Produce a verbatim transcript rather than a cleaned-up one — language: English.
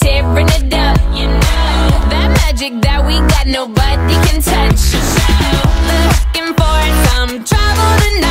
tearing it up. You know that magic that we got, nobody can touch. So looking for some trouble tonight.